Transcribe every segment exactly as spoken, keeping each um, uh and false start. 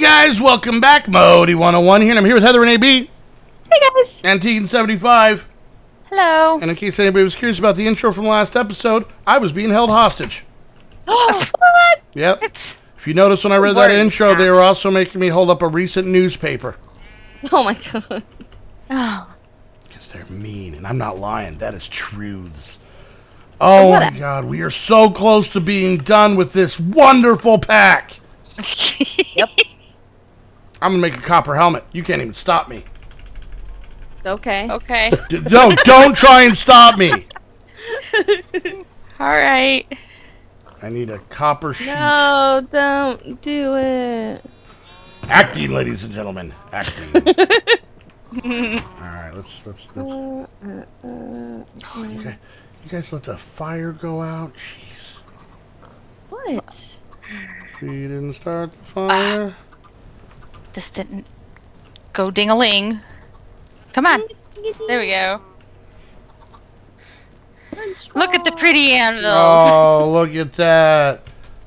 Hey guys, welcome back. Modii one oh one here, and I'm here with Heather and A B. Hey guys. And Teagan seventy-five. Hello. And in case anybody was curious about the intro from last episode, I was being held hostage. Oh, what? Yep. It's if you notice when I read that intro, they were also making me hold up a recent newspaper. Oh my god. Oh. Because they're mean, and I'm not lying. That is truths. Oh my god, we are so close to being done with this wonderful pack. Yep. I'm gonna make a copper helmet. You can't even stop me. Okay. Okay. D no, don't try and stop me. All right. I need a copper sheet. No, don't do it. Acting, ladies and gentlemen. Acting. All right, let's let's. let's. Uh, uh, uh, oh, you guys, you guys let the fire go out. Jeez. What? She didn't start the fire. Ah, this didn't go ding-a-ling. Come on. There we go. Look at the pretty anvils. Oh, look at that.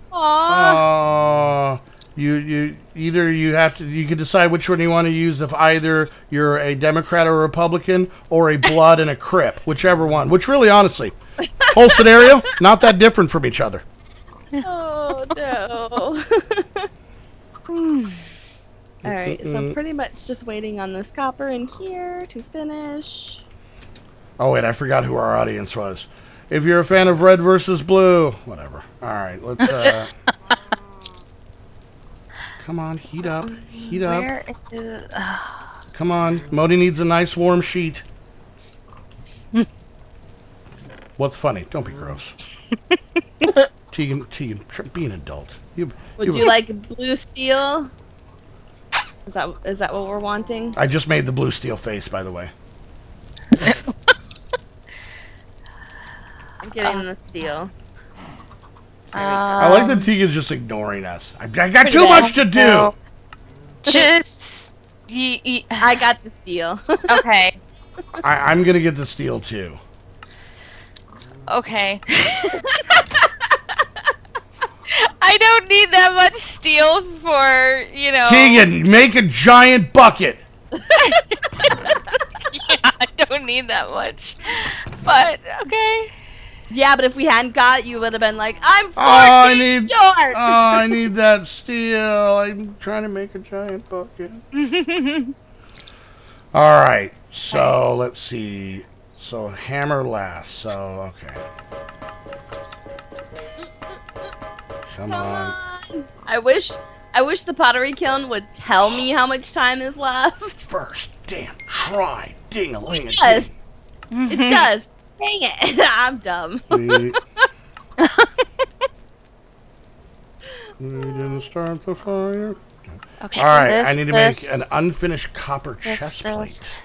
Aww. Oh, you you either you have to you can decide which one you want to use, if either you're a Democrat or a Republican or a blood and a crip, whichever one. Which really honestly, whole scenario, not that different from each other. Oh no. Alright, so I'm pretty much just waiting on this copper in here to finish. Oh wait, I forgot who our audience was. If you're a fan of red versus blue, whatever. Alright, let's uh come on, heat up. Heat up. Where is, uh... Come on. Modi needs a nice warm sheet. What's funny? Don't be gross. Teagan, Teagan, be an adult. You, Would you, you like blue steel? Is that is that what we're wanting? I just made the blue steel face, by the way. I'm getting uh, the steel. Um, I like that Teagan's just ignoring us. I, I got too bad. much to do. No. Just you, you, I got the steel. Okay. I, I'm gonna get the steel too. Okay. I don't need that much steel for, you know... Teagan, make a giant bucket! Yeah, I don't need that much. But, okay. Yeah, but if we hadn't got it, you would have been like, I'm fourteen oh, I need, short! Oh, I need that steel. I'm trying to make a giant bucket. Alright, so let's see. So, hammer last. So, okay. Come on. Come on. I wish I wish the pottery kiln would tell me how much time is left. First damn try. Ding-a-ling. It does. Mm-hmm. It does. Dang it. I'm dumb. We, we didn't start the fire. Okay. Alright, I need to make this, an unfinished copper this, chest plate. This.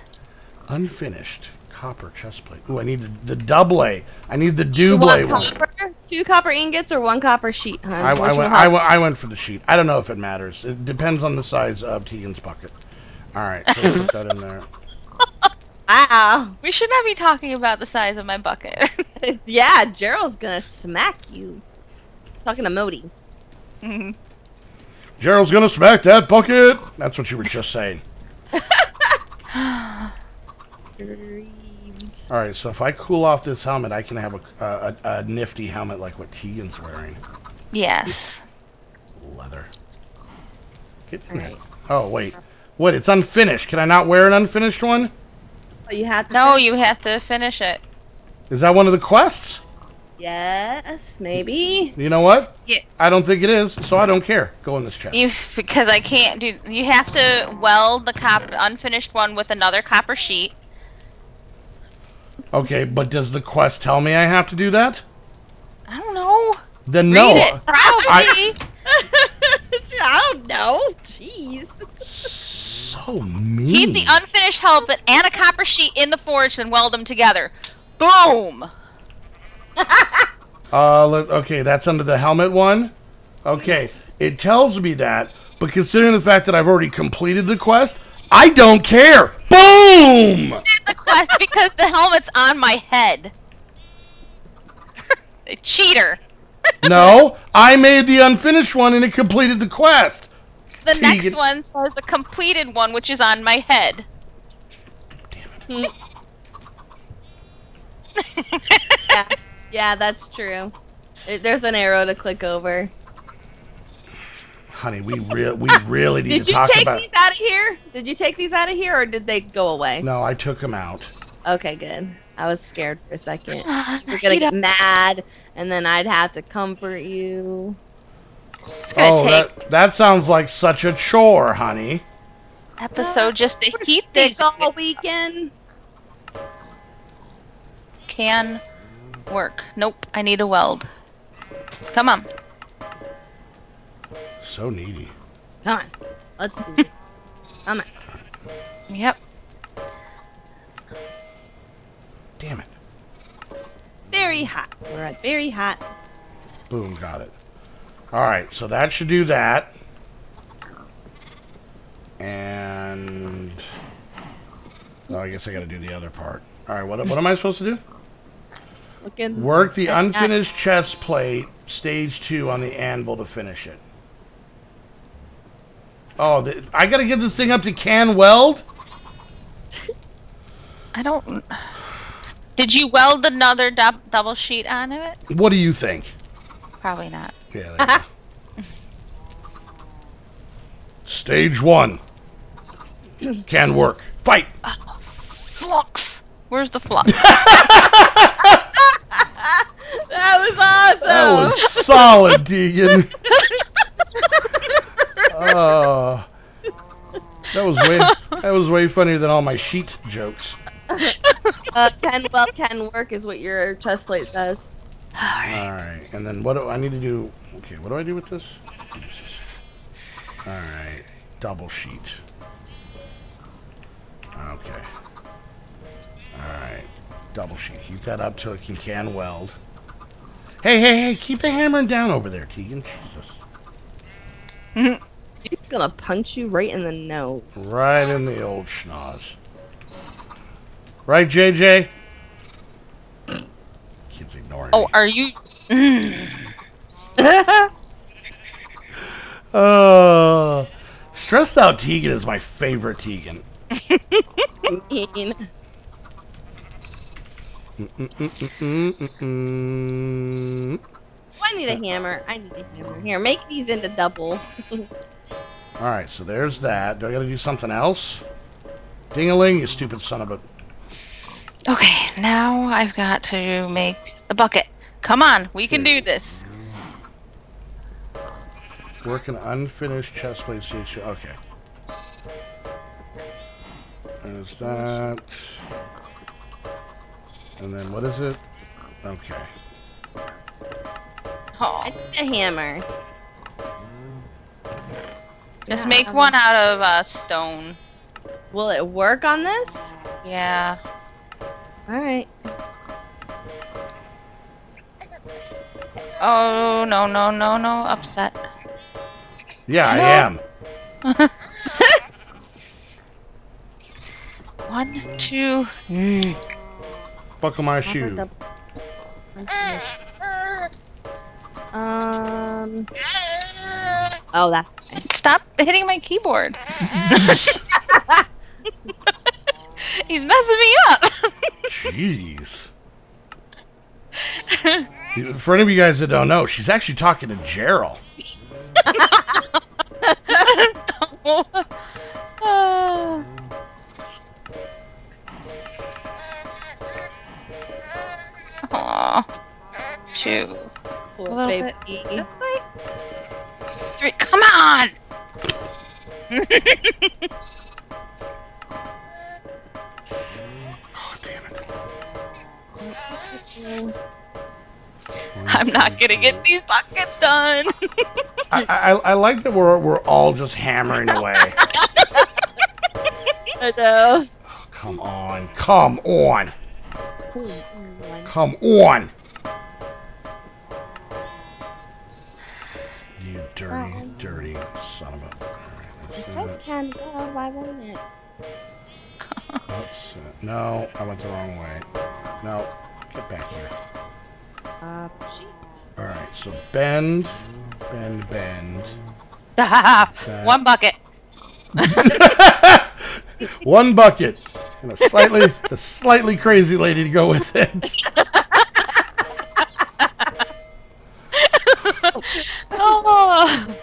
Unfinished copper chest plate. Ooh, I need the, the double A. I need the double A one. Copper? Two copper ingots or one copper sheet, huh? I, I, went, I, I went for the sheet. I don't know if it matters. It depends on the size of Teagan's bucket. All right, so we'll put that in there. Wow. We should not be talking about the size of my bucket. Yeah, Gerald's going to smack you. Talking to Modi. Mm-hmm. Gerald's going to smack that bucket. That's what you were just saying. All right, so if I cool off this helmet, I can have a, uh, a, a nifty helmet like what Teagan's wearing. Yes. Leather. Get in there. Oh, wait. What? It's unfinished. Can I not wear an unfinished one? Oh, you have to no, finish. you have to finish it. Is that one of the quests? Yes, maybe. You know what? Yeah. I don't think it is, so I don't care. Go in this chest. You, because I can't do... You have to weld the cop unfinished one with another copper sheet. Okay, but does the quest tell me I have to do that? I don't know. Then Read no. It. I, I don't know. Jeez. So mean. Keep the unfinished helmet and a copper sheet in the forge and weld them together. Boom. uh, let, okay, that's under the helmet one. Okay, it tells me that, but considering the fact that I've already completed the quest, I don't care. Boom! The quest because the helmet's on my head. Cheater. No, I made the unfinished one and it completed the quest. the Teagan. next one says the completed one, which is on my head. Damn it. yeah. yeah, that's true. It, there's an arrow to click over. Honey, we real we really need to talk about. Did you take these out of here? Did you take these out of here, or did they go away? No, I took them out. Okay, good. I was scared for a second. You're gonna get mad, and then I'd have to comfort you. It's gonna oh, take. That, that sounds like such a chore, honey. Episode just to keep these all weekend. Can work. Nope. I need a weld. Come on. So needy. Come on. Let's do it. Come on. Yep. Damn it. Very hot. We're at very hot. Boom. Got it. Alright. So that should do that. And... oh, I guess I gotta do the other part. Alright. What, what am I supposed to do? Looking. Work the unfinished chest plate, stage two, on the anvil to finish it. Oh, the, I gotta give this thing up to Can Weld? I don't... Did you weld another du double sheet onto it? What do you think? Probably not. Yeah, there you go. Stage one. Can work. Fight! Uh, flux! Where's the flux? That was awesome! That was solid, Teagan. Uh, that was way that was way funnier than all my sheet jokes. Uh, can well can work is what your chest plate says. All right. All right. And then what do I need to do? Okay, what do I do with this? All right, double sheet. Okay. All right, double sheet. Heat that up till it can can weld. Hey, hey, hey! Keep the hammer down over there, Teagan. Jesus. Mm-hmm. He's gonna punch you right in the nose. Right in the old schnoz. Right, J J? Kids ignoring Oh, me. Are you... uh, stressed out Teagan is my favorite Teagan. Mean. Mm -mm -mm -mm -mm -mm. I need a hammer. I need a hammer. Here, make these into double. Alright, so there's that. Do I gotta do something else? Ding-a-ling, you stupid son of a... Okay, now I've got to make the bucket. Come on, we can do this. Work an unfinished chest plate. Okay. There's that. And then what is it? Okay. Oh. I need a hammer. Just yeah, make one out of uh, stone. Will it work on this? Yeah. Alright. Oh, no, no, no, no. Upset. Yeah, no. I am. One, two. Mm. Buckle my shoe. Um. Oh, that. Stop hitting my keyboard. He's messing me up. Jeez. For any of you guys that don't know, she's actually talking to Gerald. uh. Aww. Shoot. A little baby. Bit. That's right. Three. Come on! Oh, damn it. I'm not gonna get these buckets done! I, I, I like that we're, we're all just hammering away. I know. Oh, come on. Come on. Come on. Dirty, um, dirty son of a... Right, it says can weld, why won't it? Oops. No, I went the wrong way. No, get back here. Uh, Alright, so bend, bend, bend. One bucket. One bucket. And a slightly, a slightly crazy lady to go with it. Oh.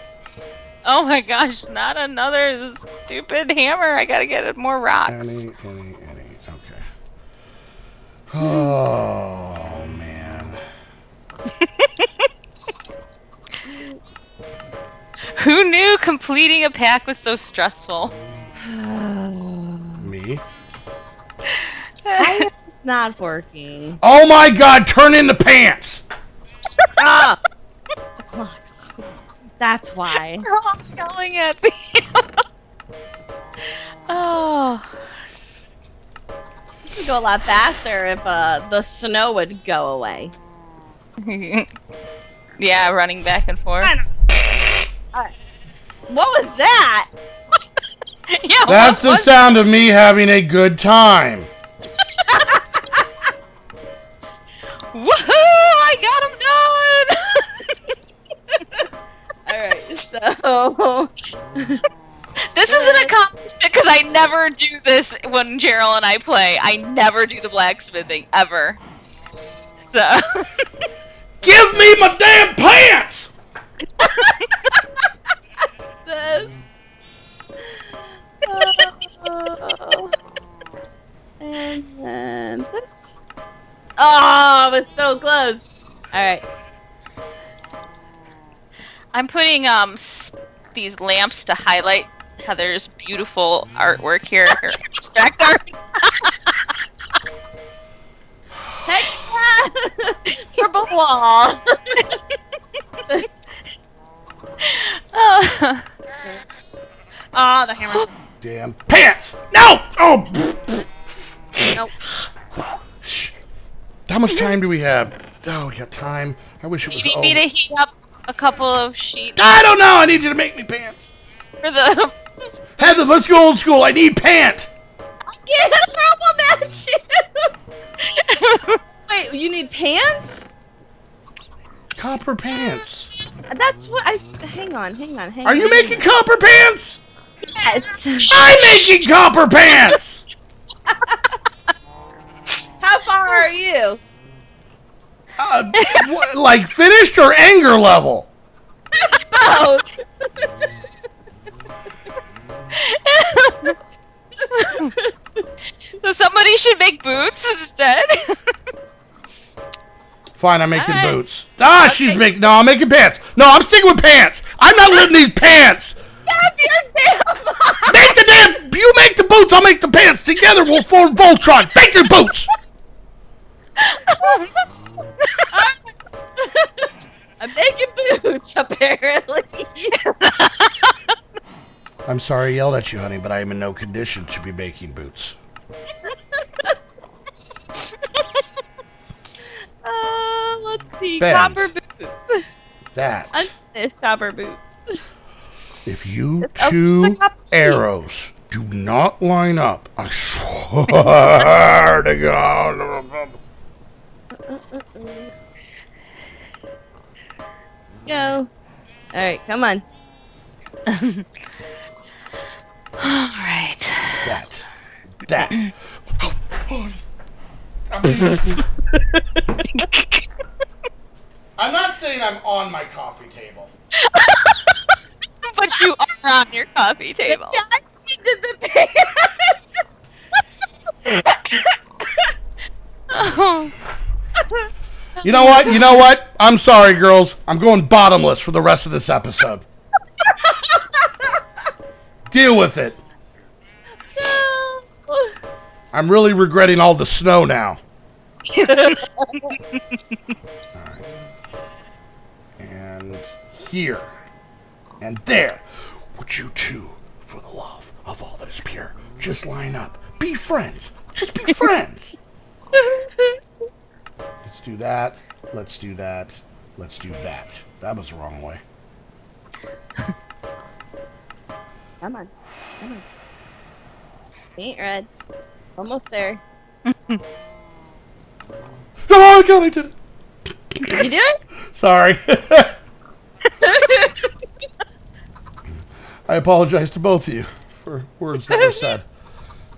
Oh my gosh, not another stupid hammer. I gotta get more rocks. Any, any, any. Okay. Oh, man. Who knew completing a pack was so stressful? Me? It's not working. Oh my god, turn in the pants! Ah! That's why. Oh, yelling at me. Oh. This would go a lot faster if uh, the snow would go away. Yeah, running back and forth. What was that? Yeah, that's the sound of me having a good time. Woohoo! I got him going! Alright, so... This is an accomplishment because I never do this when Gerald and I play. I never do the blacksmithing, ever. So... Give me my damn pants! This... Oh. And then this. Oh, I was so close. Alright. I'm putting um these lamps to highlight Heather's beautiful artwork here. Her abstract art. Heck yeah! Purple wall. Oh. Oh, the hammer. Damn pants! No! Oh! Nope. How much time do we have? Oh, we got time. I wish it was. You need me to heat up a couple of sheets. I don't know. I need you to make me pants. For the Heather, let's go old school. I need pant. I can't problem at you. Wait, you need pants? Copper pants. That's what I. Hang on, hang on, hang on. Are you making copper pants? Yes. I'm making copper pants! How far are you? Uh, what, like finished or anger level? Both. So somebody should make boots instead? Fine, I'm making right. boots. Ah, okay. She's making... No, I'm making pants. No, I'm sticking with pants. I'm not living these pants. Make the damn! You make the boots, I'll make the pants. Together we'll form Voltron. Make your boots! I'm making boots, apparently. I'm sorry I yelled at you, honey, but I am in no condition to be making boots. Uh, let's see. Bend. Copper boots. That. Unfinished copper boots. If you two arrows do not line up, I swear to God. Go. Alright, come on. Alright. That. That. I'm not saying I'm on my coffee table. But you are on your coffee table. I did the pants. Oh. You know what? You know what? I'm sorry, girls. I'm going bottomless for the rest of this episode. Deal with it. I'm really regretting all the snow now. All right. And here. And there, would you two, for the love of all that is pure, just line up. Be friends. Just be friends. Let's do that. Let's do that. Let's do that. That was the wrong way. Come on. Come on. Paint red. Almost there. Oh, my God, I did it. You did it? Sorry. I apologize to both of you for words that were said.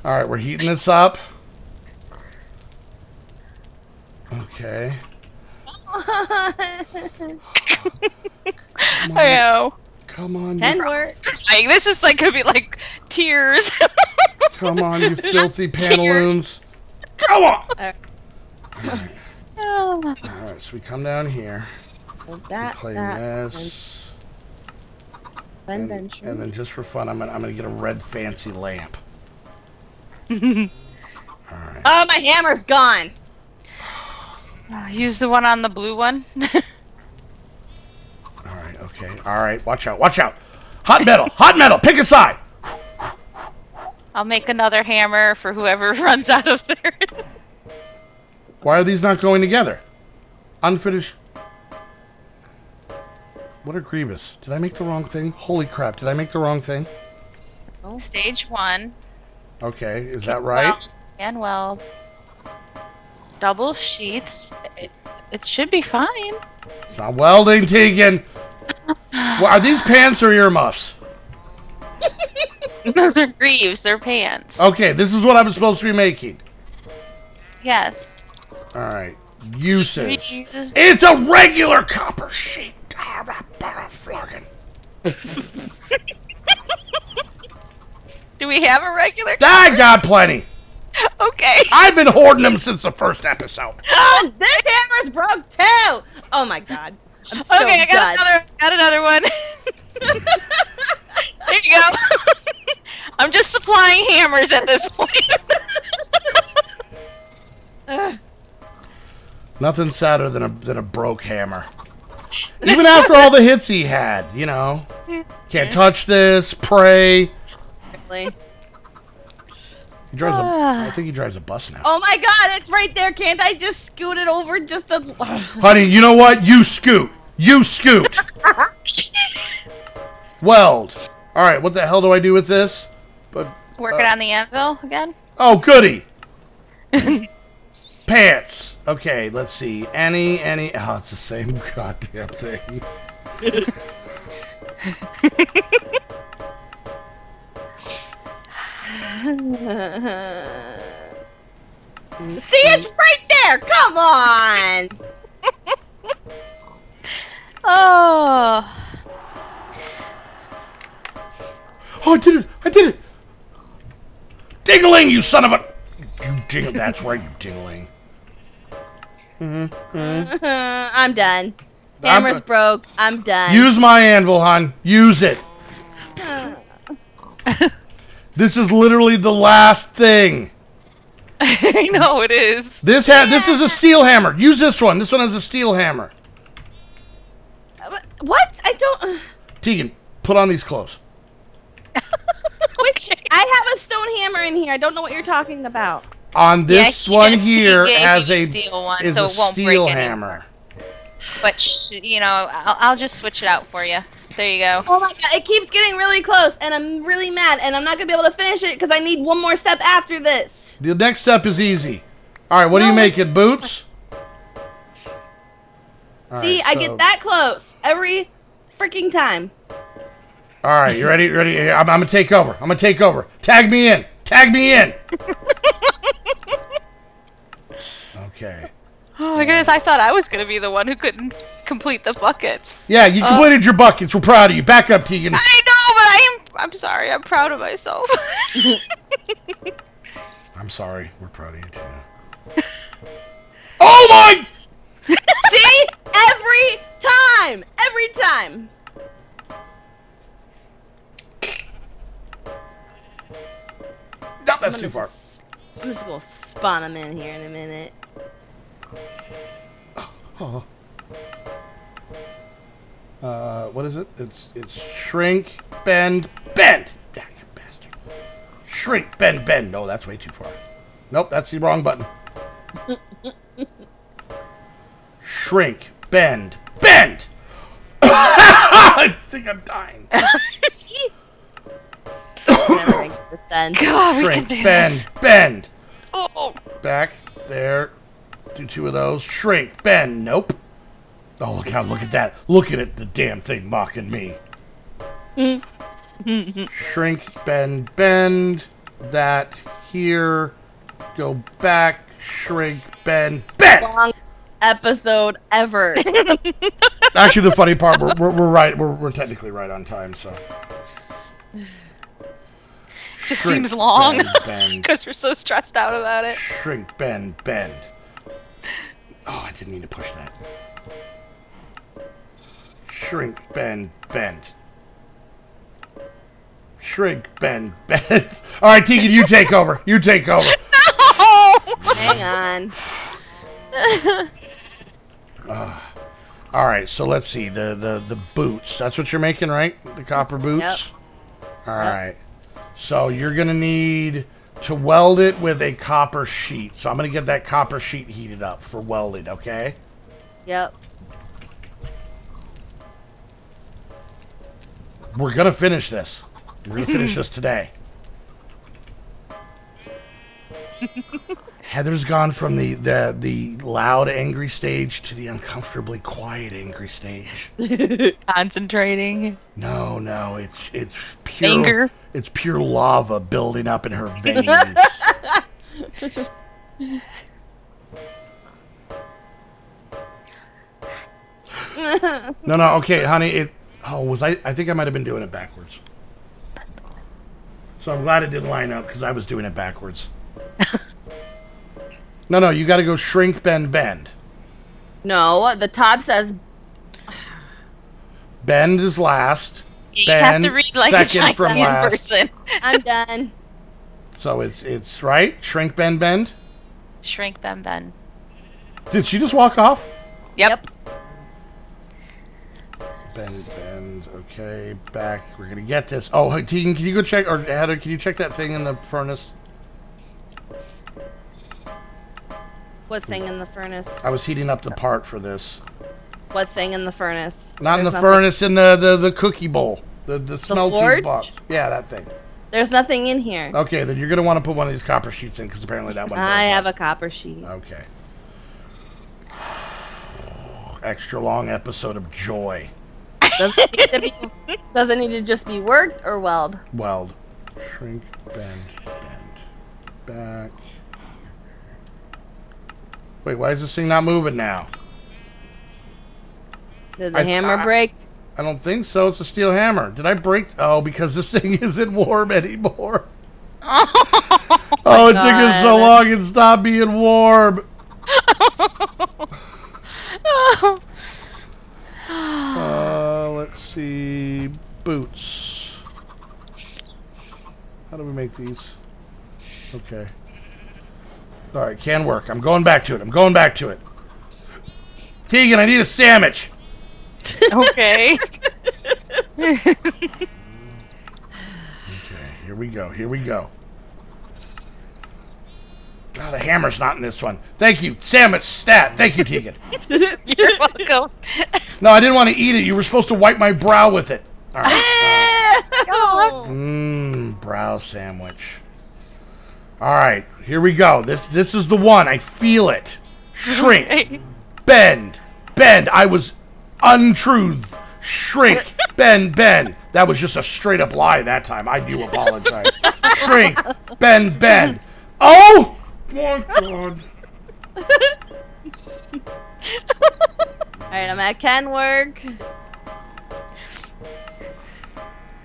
All right, we're heating this up. Okay. Come on. Oh. Come on. And we're like, this is like gonna be like tears. Come on, you filthy pantaloons. Come on. All right. All right, so we come down here. That, we claim that, this. And, and, and then just for fun, I'm gonna I'm gonna get a red fancy lamp. All right. Oh, my hammer's gone. Use the one on the blue one. Alright, okay. Alright, watch out, watch out! Hot metal! Hot metal! Pick a side! I'll make another hammer for whoever runs out of theirs. Why are these not going together? Unfinished. What a grievous. Did I make the wrong thing? Holy crap, did I make the wrong thing? Stage one. Okay, is that right? And weld. Double sheets. It, it should be fine. It's not welding, Teagan. Well, are these pants or earmuffs? Those are greaves. They're pants. Okay, this is what I'm supposed to be making. Yes. All right. Usage. Reuse. It's a regular copper sheet. Do we have a regular? I got plenty. Okay. I've been hoarding them since the first episode. Oh, this hammer's broke too! Oh my god. I'm so okay, I got another, got another one. There you go. I'm just supplying hammers at this point. uh. Nothing sadder than a than a broke hammer. Even after all the hits he had, you know. Can't touch this. Pray. Really? He drives a, I think he drives a bus now. Oh my god, it's right there. Can't I just scoot it over just a... Honey, you know what? You scoot. You scoot. Weld. Alright, what the hell do I do with this? But work uh, it on the anvil again? Oh, goody. Pants. Okay, let's see. Any, any... Oh, it's the same goddamn thing. See, it's right there. Come on. Oh. Oh, I did it. I did it. Ding-a-ling, you son of a. You ding. That's right, you ding-a-ling. Mm-hmm. Mm-hmm. I'm done. Hammer's I'm, broke. I'm done. Use my anvil, hon. Use it. This is literally the last thing. I know it is. This ha yeah. This is a steel hammer. Use this one. This one has a steel hammer. What? I don't... Teagan, put on these clothes. Which, I have a stone hammer in here. I don't know what you're talking about. On this yeah, he one here he has a steel, one, is so a steel hammer. It. But, sh you know, I'll, I'll just switch it out for you. There you go. Oh my god, it keeps getting really close, and I'm really mad, and I'm not going to be able to finish it because I need one more step after this. The next step is easy. All right, what no, do you make it? Boots? All see, right, I so. Get that close every freaking time. All right, you ready? You ready? I'm, I'm going to take over. I'm going to take over. Tag me in. Tag me in. Okay. Oh my goodness, I thought I was going to be the one who couldn't complete the buckets. Yeah, you uh, completed your buckets. We're proud of you. Back up, Teagan. I know, but I am, I'm sorry. I'm proud of myself. I'm sorry. We're proud of you, too. Oh, my! See? Every time. Every time. No, that's too far. I'm just going to spawn them in here in a minute. Oh. Uh, what is it? It's it's shrink, bend, bend. Yeah, you bastard. Shrink, bend, bend. No, that's way too far. Nope, that's the wrong button. Shrink, bend, bend. I think I'm dying. God, shrink, bend, bend. Oh. Back there. Do two of those. Shrink, bend. Nope. Oh, look how, look at that. Look at it, the damn thing mocking me. Mm. Shrink, bend, bend. That here. Go back. Shrink, bend, bend. Long episode ever. Actually, the funny part, we're, we're, we're right. We're, we're technically right on time. So. Just shrink, seems long because we're so stressed out about it. Shrink, bend, bend. Oh, I didn't mean to push that. Shrink, bend, bend. Shrink, bend, bend. All right, Teagan, you take over. You take over. No! Hang on. uh, all right, so let's see the the the boots. That's what you're making, right? The copper boots. Yep. All right. Yep. So you're gonna need to weld it with a copper sheet. So I'm gonna get that copper sheet heated up for welded. Okay. Yep. We're gonna finish this. We're gonna finish this today. Heather's gone from the, the the loud angry stage to the uncomfortably quiet angry stage. Concentrating. No, no, it's it's pure anger. It's pure lava building up in her veins. No, no, okay, honey. It. Oh, was I? I think I might have been doing it backwards. So I'm glad it didn't line up because I was doing it backwards. No, no, you got to go shrink, bend, bend. No, the top says bend is last. You bend, have to read like second a Chinese from last. Person. I'm done. So it's it's right. Shrink, bend, bend. Shrink, bend, bend. Did she just walk off? Yep. Bend, bend. Okay, back. We're gonna get this. Oh, Teagan, can you go check? Or Heather, can you check that thing in the furnace? What thing in the furnace? I was heating up the part for this. What thing in the furnace? Not There's in the nothing. furnace. In the, the the cookie bowl. The the, the smelting forge? box. Yeah, that thing. There's nothing in here. Okay, then you're gonna want to put one of these copper sheets in because apparently that one. I have up. a copper sheet. Okay. Extra long episode of joy. Doesn't need to be, doesn't need to just be worked or weld. Weld. Shrink, bend, bend, back. Wait, why is this thing not moving now? Did the I, hammer I, break? I don't think so. It's a steel hammer. Did I break? Oh, because this thing isn't warm anymore. Oh, oh it God. took us so long and stopped being warm. Oh. Uh, let's see. Boots. How do we make these? Okay. All right, can work. I'm going back to it. I'm going back to it. Teagan, I need a sandwich. Okay. Okay, here we go. Here we go. Oh, the hammer's not in this one. Thank you. Sandwich stat. Thank you, Teagan. You're welcome. No, I didn't want to eat it. You were supposed to wipe my brow with it. All right. Mmm, oh. Brow sandwich. All right, here we go. This this is the one. I feel it. Shrink, okay. Bend, bend. I was untruth. Shrink, bend, bend. That was just a straight up lie that time. I do apologize. Shrink, bend, bend. Oh my God! All right, I'm at can work.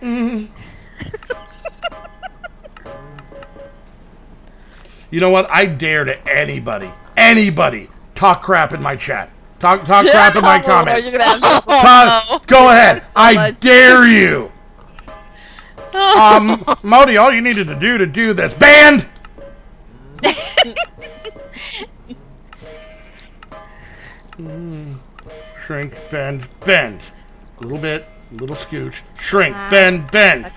Mm. You know what? I dare to anybody, anybody, talk crap in my chat. Talk talk crap in my comments. Talk, go ahead. I dare you. Um, Modi, all you needed to do to do this. Banned! Mm. Shrink, bend, bend. A little bit, a little scooch. Shrink, bend, bend.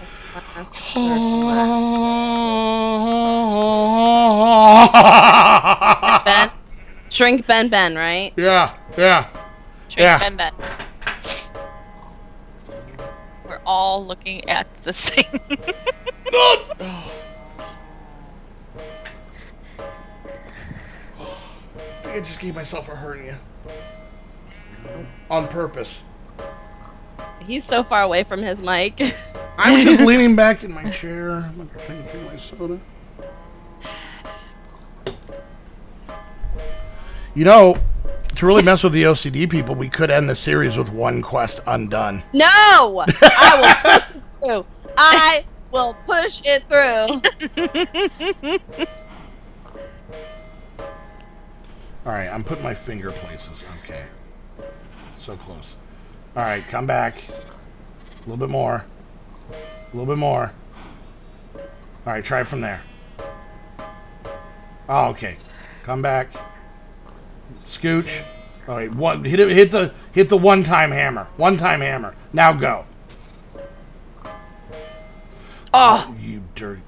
Shrink, bend, shrink, bend, bend, right? Yeah, yeah, shrink, yeah. Bend, bend. We're all looking at this thing. Oh. I think I just gave myself a hernia on purpose. He's so far away from his mic. I was just leaning back in my chair. I'm drinking my soda. You know, to really mess with the O C D people, we could end the series with one quest undone. No! I will push it through. I will push it through. All right, I'm putting my finger places. Okay. So close. All right, come back. A little bit more. A little bit more. All right, try from there. Oh, okay. Come back. Scooch. All right, one hit it, hit the hit the one-time hammer. One-time hammer. Now go. Oh, oh you dirty.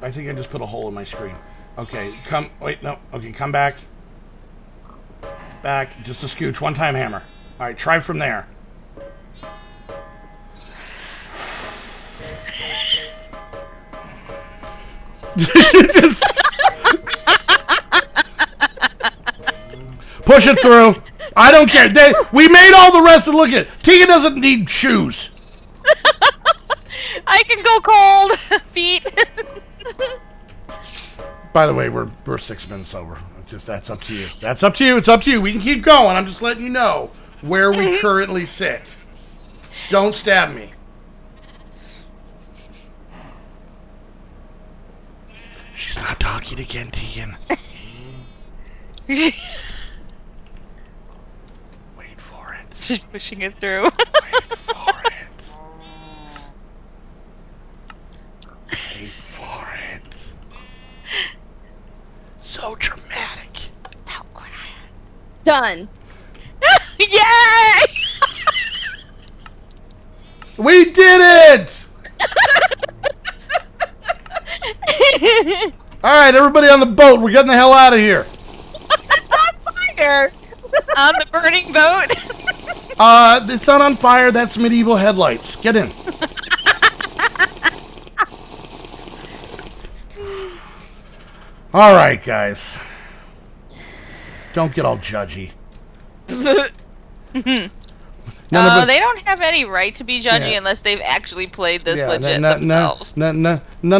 I think I just put a hole in my screen. Okay, come, wait, no, okay, come back. Back, just a scooch, one-time hammer. All right, try from there. Just push it through. I don't care. They, we made all the rest of look at it. Teagan doesn't need shoes. I can go cold feet. By the way, we're we're six minutes over. Just that's up to you. That's up to you. It's up to you. We can keep going. I'm just letting you know where we currently sit. Don't stab me. She's not talking again, Teagan. Wait for it. She's pushing it through. Wait for it. Wait for it. So dramatic. So quiet. Done. Yay! We did it! Alright, everybody on the boat, we're getting the hell out of here. It's on fire! On the burning boat? uh, it's not on fire, that's medieval headlights. Get in. All right, guys. Don't get all judgy. No, uh, they don't have any right to be judgy yeah. unless they've actually played this yeah, legit themselves. None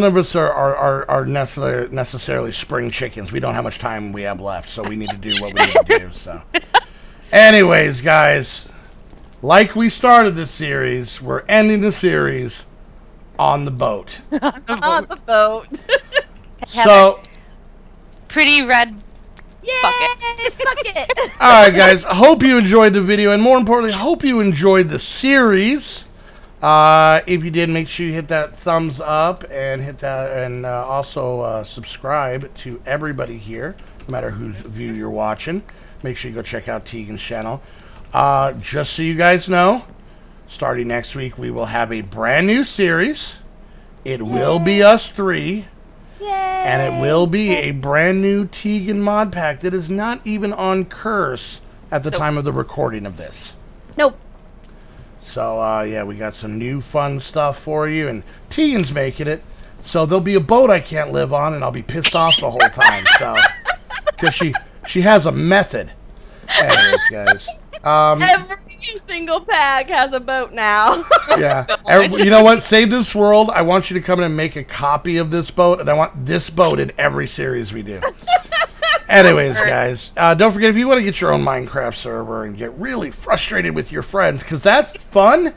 of us are, are, are, are necessarily, necessarily spring chickens. We don't have much time we have left, so we need to do what we need to do. So, anyways, guys, like we started this series, we're ending the series on the boat. on the boat. On the boat. So... pretty red Yay, bucket. bucket. All right, guys. Hope you enjoyed the video, and more importantly, hope you enjoyed the series. Uh, if you did, make sure you hit that thumbs up and hit that, and uh, also uh, subscribe to everybody here, no matter whose view you're watching. Make sure you go check out Teagan's channel. Uh, just so you guys know, starting next week, we will have a brand new series. It Yay. will be us three. Yay. And it will be a brand new Teagan mod pack that is not even on Curse at the nope. time of the recording of this. Nope. So, uh, yeah, we got some new fun stuff for you, and Teagan's making it, so there'll be a boat I can't live on, and I'll be pissed off the whole time, so, because she, she has a method. Anyways, guys. Um, every single pack has a boat now. Yeah. Every, you know what? Save this world. I want you to come in and make a copy of this boat, and I want this boat in every series we do. Anyways, guys, uh, don't forget, if you want to get your own Minecraft server and get really frustrated with your friends, because that's fun,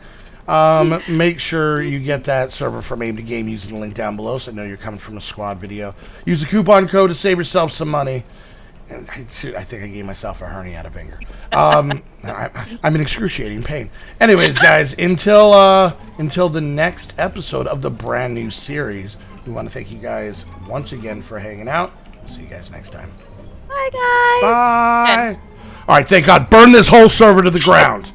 um, make sure you get that server from Aim to Game using the link down below, so I know you're coming from a squad video. Use the coupon code to save yourself some money. And I, shoot, I think I gave myself a herniated finger. Um, I, I'm in excruciating pain. Anyways, guys, until uh, until the next episode of the brand new series, we want to thank you guys once again for hanging out. See you guys next time. Bye, guys. Bye. All right, thank God. Burn this whole server to the ground.